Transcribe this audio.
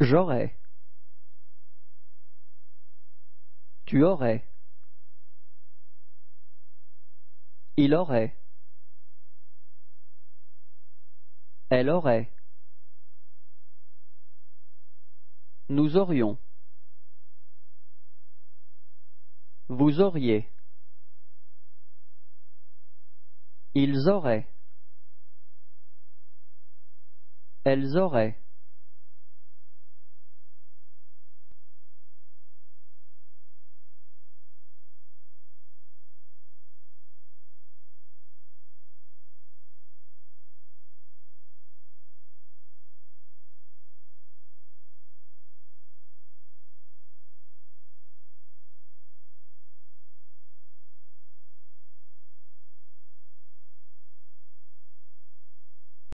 J'aurais. Tu aurais. Il aurait. Elle aurait. Nous aurions. Vous auriez. Ils auraient. Elles auraient.